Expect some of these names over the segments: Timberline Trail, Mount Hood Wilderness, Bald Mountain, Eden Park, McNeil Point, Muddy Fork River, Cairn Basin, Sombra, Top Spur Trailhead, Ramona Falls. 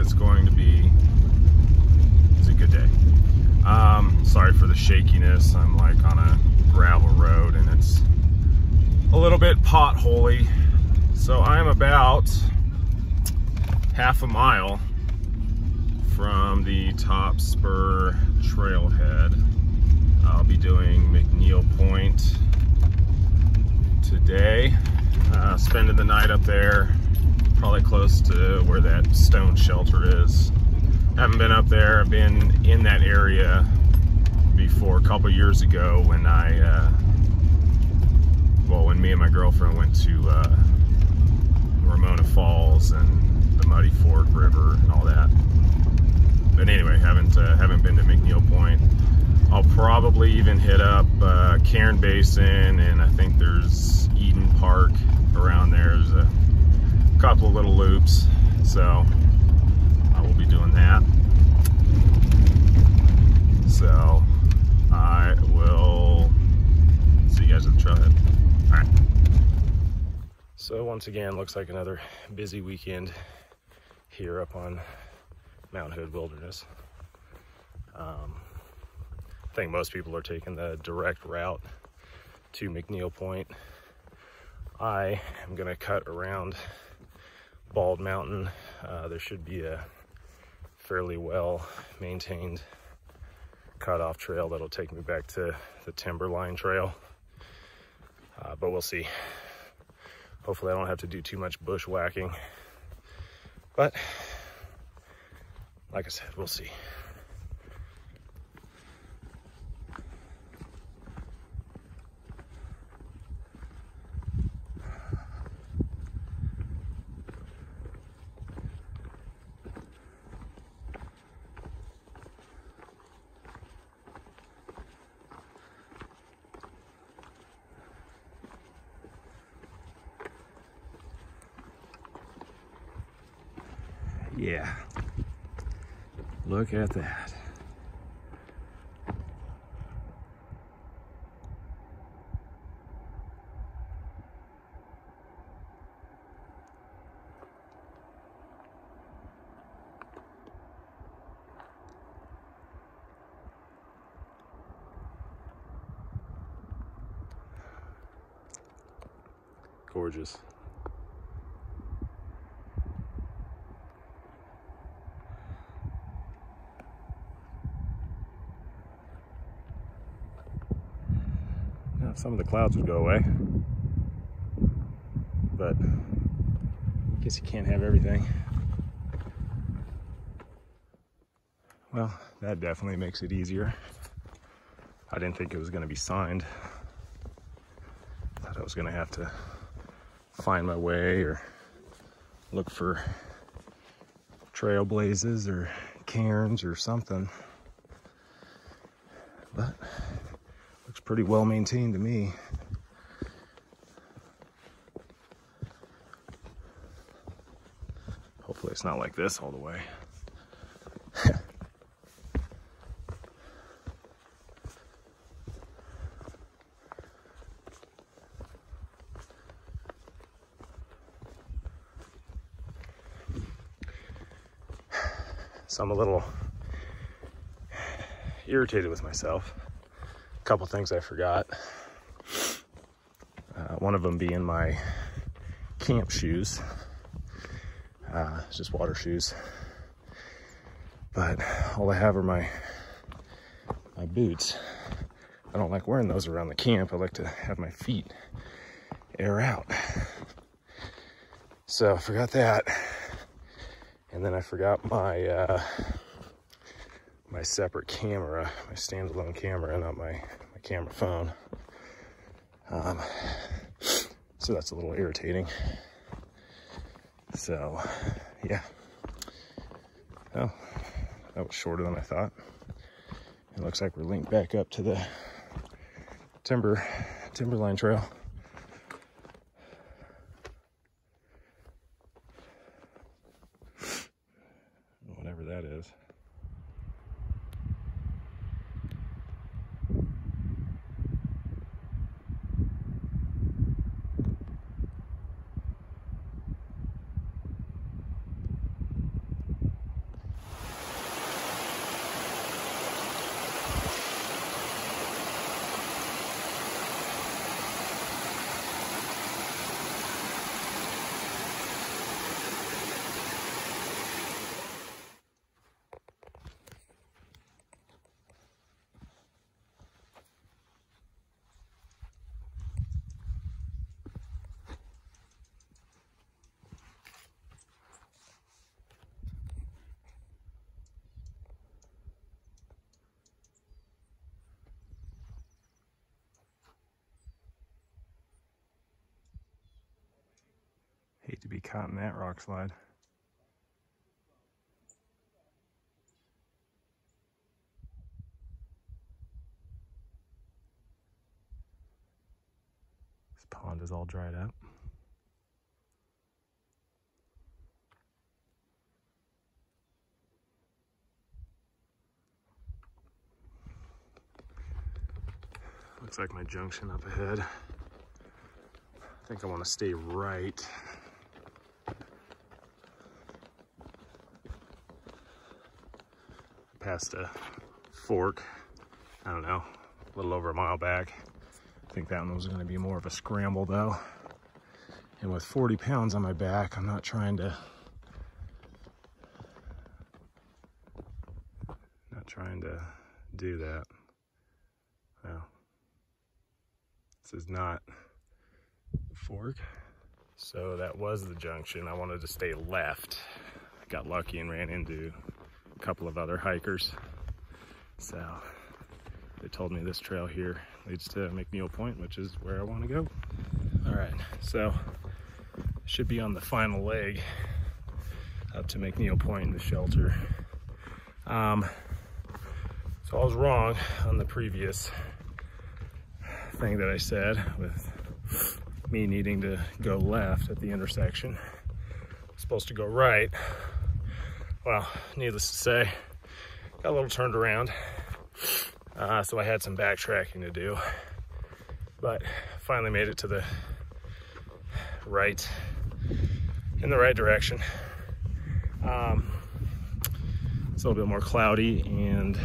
it's going to be, it's a good day. Sorry for the shakiness. I'm like on a gravel road and it's a little bit potholy. So I'm about half a mile from the Top Spur Trailhead. I'll be doing McNeil Point today, spending the night up there, probably close to where that stone shelter is. Haven't been up there. I've been in that area before a couple years ago when I, when me and my girlfriend went to Ramona Falls and the Muddy Fork River and all that. But anyway, haven't been to McNeil Point. I'll probably even hit up Cairn Basin, and I think there's Eden Park around there. There's a couple of little loops, so I will be doing that. So I will see you guys at the trailhead. All right. So once again, looks like another busy weekend here up on Mount Hood Wilderness. I think most people are taking the direct route to McNeil Point. I am going to cut around Bald Mountain. There should be a fairly well-maintained cutoff trail that'll take me back to the Timberline Trail. But we'll see. Hopefully I don't have to do too much bushwhacking. But, like I said, we'll see. Yeah, look at that. Gorgeous. Some of the clouds would go away, but I guess you can't have everything. Well, that definitely makes it easier. I didn't think it was going to be signed. I thought I was going to have to find my way or look for trailblazes or cairns or something, but looks pretty well maintained to me. Hopefully it's not like this all the way. So I'm a little irritated with myself. Couple things I forgot. One of them being my camp shoes, just water shoes. But all I have are my boots. I don't like wearing those around the camp. I like to have my feet air out. So I forgot that, and then I forgot my my separate camera, my standalone camera, not my camera phone. So that's a little irritating. So, yeah. Oh, that was shorter than I thought. It looks like we're linked back up to the Timberline Trail. Whatever that is. like to be caught in that rock slide. This pond is all dried up. Looks like my junction up ahead. I think I want to stay right. Past a fork, I don't know, a little over a mile back. I think that one was going to be more of a scramble though. And with 40 pounds on my back, I'm not trying to, do that. Well, this is not a fork. So that was the junction. I wanted to stay left. I got lucky and ran into a couple of other hikers. So they told me this trail here leads to McNeil Point, which is where I want to go. All right, so I should be on the final leg up to McNeil Point in the shelter. So I was wrong on the previous thing that I said with me needing to go left at the intersection. I'm supposed to go right. Well, needless to say, got a little turned around. So I had some backtracking to do, but finally made it to the right, in the right direction. It's a little bit more cloudy and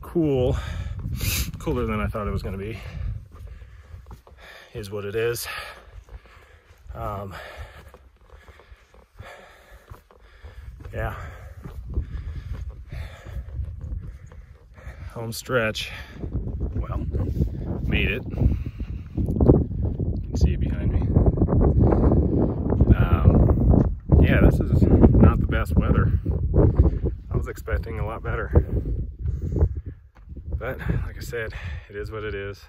cool. Cooler than I thought it was going to be, is what it is. Yeah, home stretch. Well, made it. You can see it behind me. Yeah, this is not the best weather. I was expecting a lot better. But like I said, it is what it is.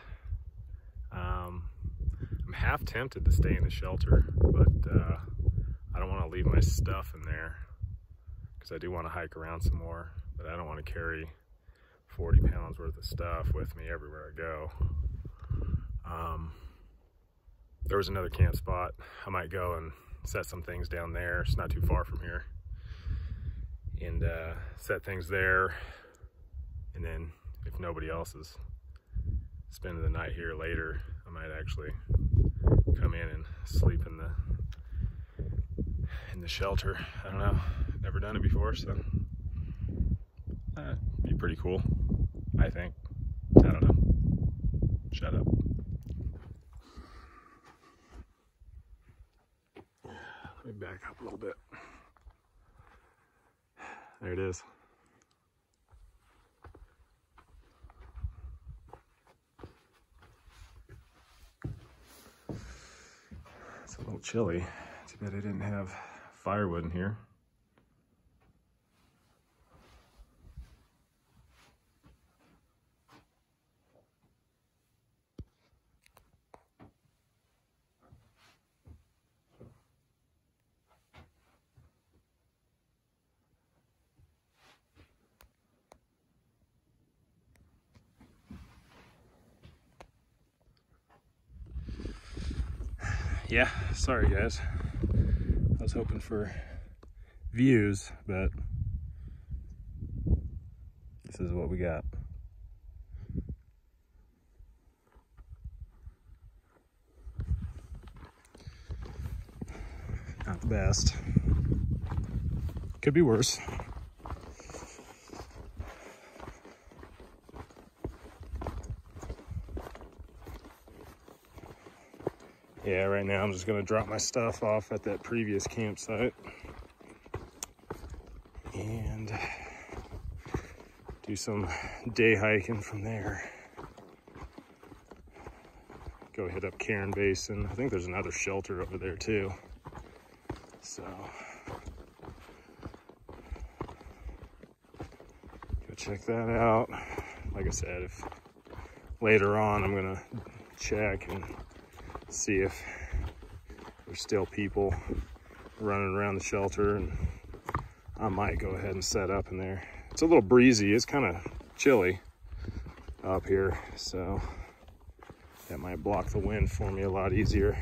I'm half tempted to stay in the shelter, but I don't want to leave my stuff in there because I do want to hike around some more, but I don't want to carry 40 pounds worth of stuff with me everywhere I go. There was another camp spot. I might go and set some things down there. It's not too far from here. And set things there, and then if nobody else is spending the night here later, I might actually come in and sleep in the shelter. I don't know, never done it before, so it'd be pretty cool, I think. I don't know. Shut up. Let me back up a little bit. There it is. It's a little chilly. Too bad I didn't have firewood in here. Yeah, sorry guys. I was hoping for views, but this is what we got. Not the best. Could be worse. Yeah, right now I'm just gonna drop my stuff off at that previous campsite and do some day hiking from there. Go head up Cairn Basin. I think there's another shelter over there too. So, go check that out. Like I said, if later on I'm gonna check and see if There's still people running around the shelter, and I might go ahead and set up in there. It's a little breezy. It's kind of chilly up here, so that might block the wind for me a lot easier.